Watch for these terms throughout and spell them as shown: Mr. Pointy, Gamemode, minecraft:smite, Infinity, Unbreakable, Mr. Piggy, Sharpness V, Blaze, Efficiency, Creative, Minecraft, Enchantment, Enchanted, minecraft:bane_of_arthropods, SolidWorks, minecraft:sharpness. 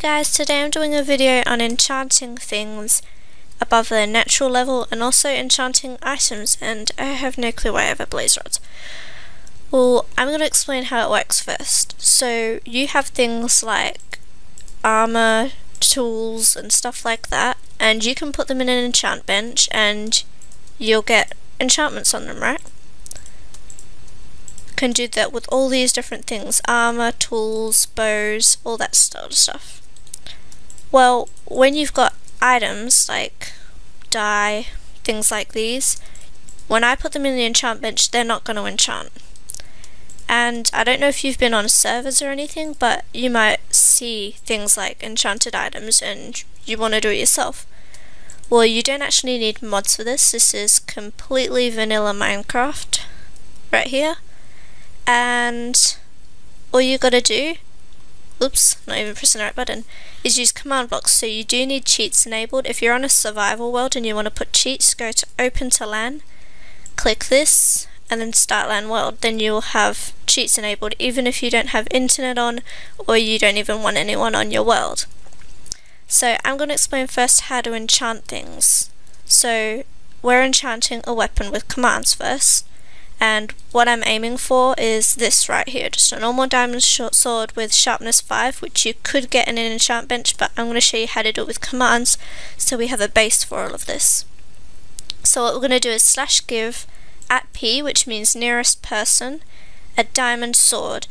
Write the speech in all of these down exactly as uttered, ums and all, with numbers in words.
Hey guys, today I'm doing a video on enchanting things above their natural level and also enchanting items, and I have no clue why I have a blaze rod. Well, I'm going to explain how it works first. So you have things like armor, tools and stuff like that, and you can put them in an enchant bench and you'll get enchantments on them, right? Can do that with all these different things: armor, tools, bows, all that sort of stuff. Well, when you've got items like dye, things like these, when I put them in the enchant bench, they're not going to enchant. And I don't know if you've been on servers or anything, but you might see things like enchanted items and you want to do it yourself. Well, you don't actually need mods for this. This is completely vanilla Minecraft right here. And all you gotta do, oops, not even pressing the right button, is use command blocks. So you do need cheats enabled. If you're on a survival world and you want to put cheats, go to open to LAN, click this, and then start LAN world. Then you will have cheats enabled, even if you don't have internet on, or you don't even want anyone on your world. So I'm gonna explain first how to enchant things. So we're enchanting a weapon with commands first. And what I'm aiming for is this right here, just a normal diamond sword with sharpness five, which you could get in an enchant bench, but I'm going to show you how to do it with commands so we have a base for all of this. So what we're going to do is slash give at P, which means nearest person, a diamond sword.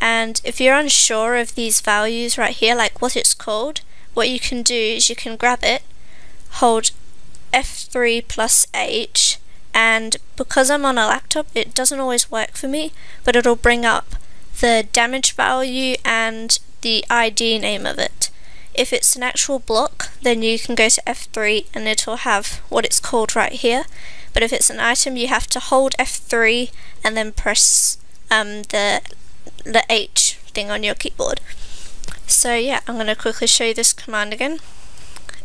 And if you're unsure of these values right here, like what it's called, what you can do is you can grab it, hold F three plus H, and because I'm on a laptop it doesn't always work for me, but it'll bring up the damage value and the I D name of it. If it's an actual block, then you can go to F three and it'll have what it's called right here, but if it's an item you have to hold F three and then press um, the, the H thing on your keyboard. So yeah, I'm going to quickly show you this command again.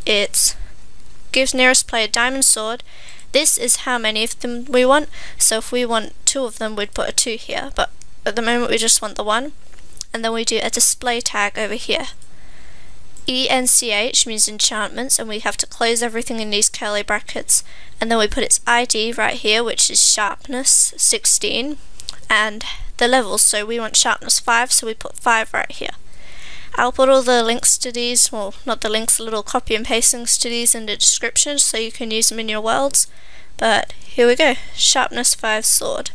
It gives nearest player diamond sword. This is how many of them we want, so if we want two of them we'd put a two here, but at the moment we just want the one, and then we do a display tag over here. E N C H means enchantments, and we have to close everything in these curly brackets, and then we put its I D right here, which is sharpness sixteen, and the levels, so we want sharpness five, so we put five right here. I'll put all the links to these, well not the links, the little copy and pastings to these in the description so you can use them in your worlds, but here we go, sharpness five sword.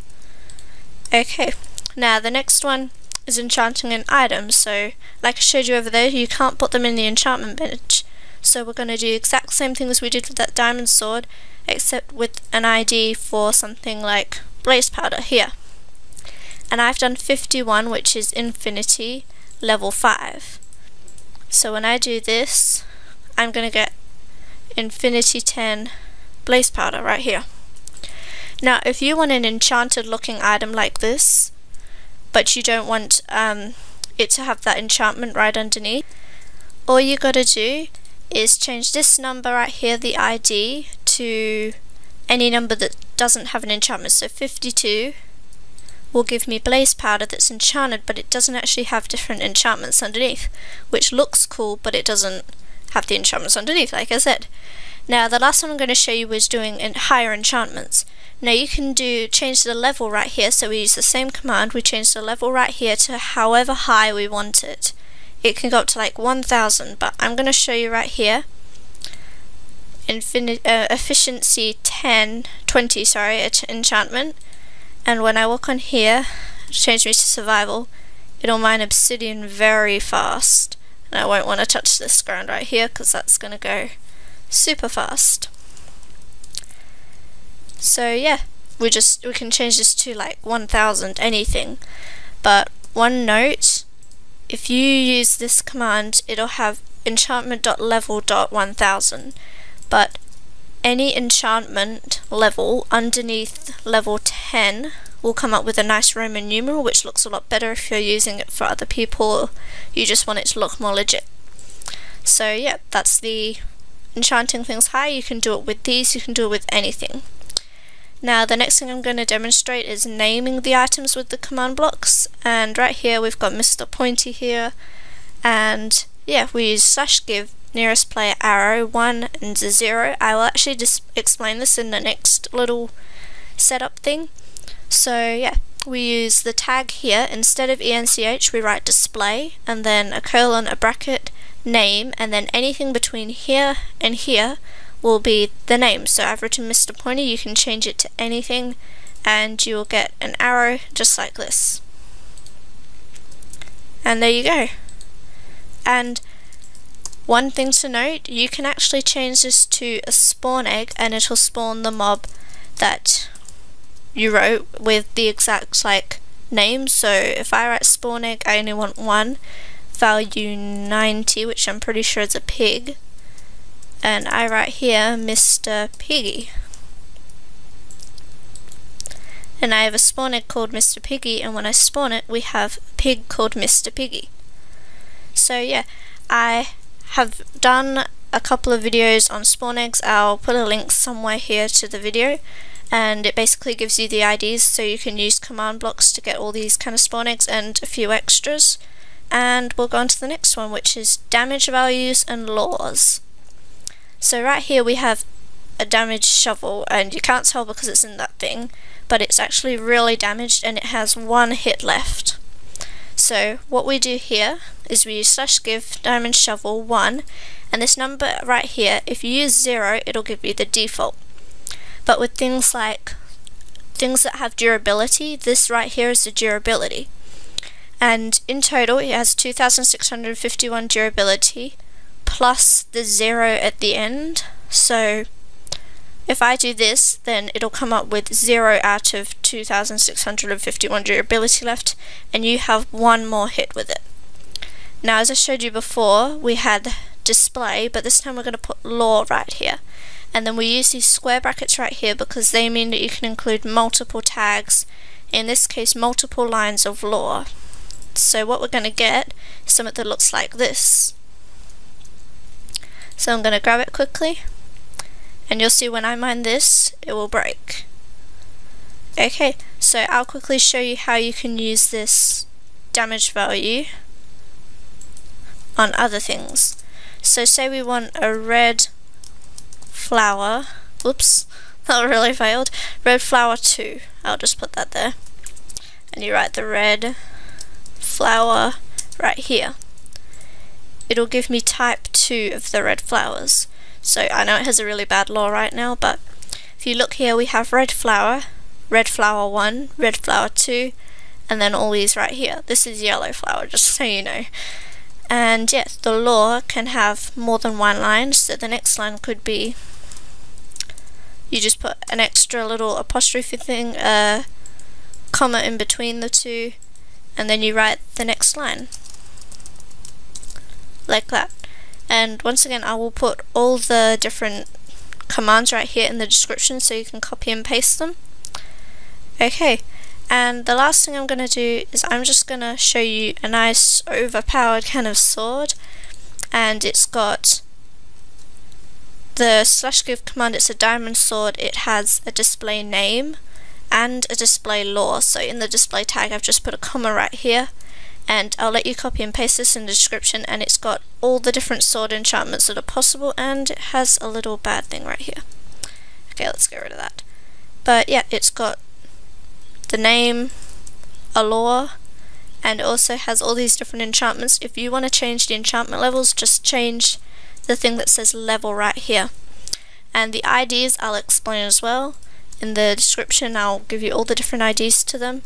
Okay, now the next one is enchanting an item, so like I showed you over there, you can't put them in the enchantment bench, so we're going to do the exact same thing as we did with that diamond sword, except with an I D for something like blaze powder here. And I've done fifty-one, which is Infinity, level five. So when I do this, I'm going to get Infinity ten blaze powder right here. Now if you want an enchanted looking item like this, but you don't want um, it to have that enchantment right underneath, all you got to do is change this number right here, the I D, to any number that doesn't have an enchantment. So fifty-two will give me blaze powder that's enchanted, but it doesn't actually have different enchantments underneath, which looks cool but it doesn't have the enchantments underneath, like I said. Now the last one I'm going to show you is doing in higher enchantments. Now you can do change the level right here, so we use the same command, we change the level right here to however high we want it. It can go up to like one thousand, but I'm going to show you right here, Infin uh, efficiency ten, twenty, sorry, enchantment. And when I walk on here, change me to survival, it'll mine obsidian very fast. And I won't want to touch this ground right here because that's going to go super fast. So yeah, we just we can change this to like one thousand, anything. But one note, if you use this command, it'll have enchantment dot level dot one thousand. But any enchantment level underneath level ten will come up with a nice Roman numeral, which looks a lot better if you're using it for other people or you just want it to look more legit. So yeah, that's the enchanting things high. You can do it with these, you can do it with anything. Now the next thing I'm going to demonstrate is naming the items with the command blocks, and right here we've got Mister Pointy here, and yeah, we use slash give nearest player arrow one and zero. I will actually just explain this in the next little setup thing. So yeah, we use the tag here. Instead of E N C H we write display and then a colon, a bracket, name, and then anything between here and here will be the name. So I've written Mister Pointy, you can change it to anything and you'll get an arrow just like this. And there you go. And one thing to note, you can actually change this to a spawn egg and it'll spawn the mob that you wrote with the exact like name. So if I write spawn egg, I only want one, value ninety, which I'm pretty sure is a pig, and I write here Mister Piggy, and I have a spawn egg called Mister Piggy, and when I spawn it we have a pig called Mister Piggy. So yeah, I have done a couple of videos on spawn eggs. I'll put a link somewhere here to the video, and it basically gives you the I Ds so you can use command blocks to get all these kind of spawn eggs and a few extras. And we'll go on to the next one, which is damage values and laws. So right here we have a damaged shovel, and you can't tell because it's in that thing, but it's actually really damaged and it has one hit left. So what we do here is we use slash give diamond shovel one, and this number right here, if you use zero it'll give you the default. But with things like things that have durability, this right here is the durability. And in total it has two thousand six hundred fifty-one durability plus the zero at the end. So if I do this, then it'll come up with zero out of two thousand six hundred fifty-one durability left, and you have one more hit with it. Now, as I showed you before, we had display, but this time we're going to put law right here. And then we use these square brackets right here because they mean that you can include multiple tags, in this case multiple lines of law. So what we're going to get is something that looks like this. So I'm going to grab it quickly, and you'll see when I mine this it will break. Okay, so I'll quickly show you how you can use this damage value on other things. So say we want a red flower, oops, that really failed, red flower two, I'll just put that there, and you write the red flower right here. It'll give me type two of the red flowers. So I know it has a really bad law right now, but if you look here we have red flower, red flower one, red flower two, and then all these right here. This is yellow flower, just so you know. And yes, the law can have more than one line, so the next line could be, you just put an extra little apostrophe thing, a uh, comma in between the two, and then you write the next line like that. And once again, I will put all the different commands right here in the description so you can copy and paste them. Okay, and the last thing I'm going to do is I'm just going to show you a nice overpowered kind of sword, and it's got the slash give command. It's a diamond sword, it has a display name and a display law. So in the display tag I've just put a comma right here, and I'll let you copy and paste this in the description, and it's got all the different sword enchantments that are possible, and it has a little bad thing right here. Okay, let's get rid of that. But yeah, it's got the name, a lore, and it also has all these different enchantments. If you want to change the enchantment levels, just change the thing that says level right here. And the I Ds I'll explain as well. In the description I'll give you all the different I Ds to them.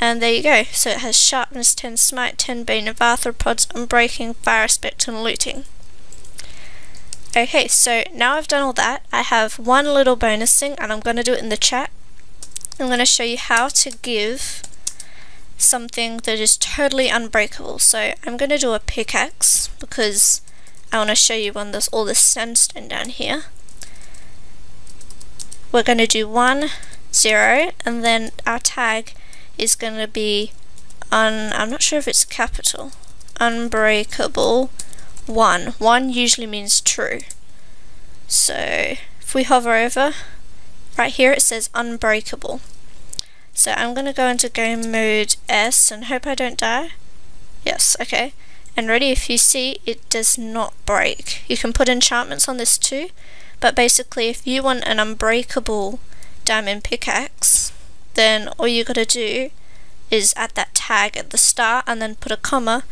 And there you go. So it has sharpness ten, smite ten, bane of arthropods, unbreaking, fire aspect, and looting. Okay, so now I've done all that, I have one little bonus thing, and I'm going to do it in the chat. I'm going to show you how to give something that is totally unbreakable. So I'm going to do a pickaxe because I want to show you when there's all this sandstone down here. We're going to do one, zero, and then our tag is going to be un, I'm not sure if it's capital, unbreakable one. One usually means true. So if we hover over, right here it says unbreakable. So I'm going to go into game mode S and hope I don't die. Yes, okay. and ready. If you see, it does not break. You can put enchantments on this too, but basically if you want an unbreakable diamond pickaxe, then all you gotta do is add that tag at the start and then put a comma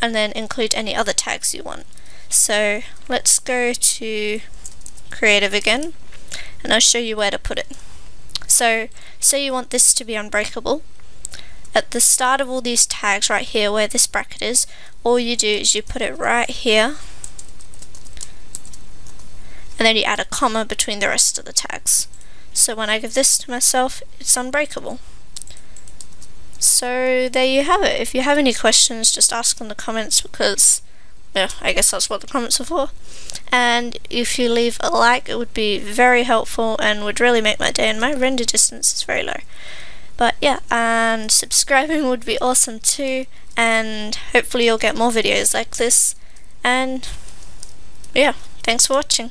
and then include any other tags you want. So let's go to Creative again and I'll show you where to put it. So say you want this to be unbreakable. At the start of all these tags right here where this bracket is, all you do is you put it right here and then you add a comma between the rest of the tags. So when I give this to myself, it's unbreakable. So there you have it. If you have any questions, just ask in the comments, because yeah, I guess that's what the comments are for. And if you leave a like, it would be very helpful and would really make my day, and my render distance is very low. But yeah, and subscribing would be awesome too, and hopefully you'll get more videos like this. And yeah, thanks for watching.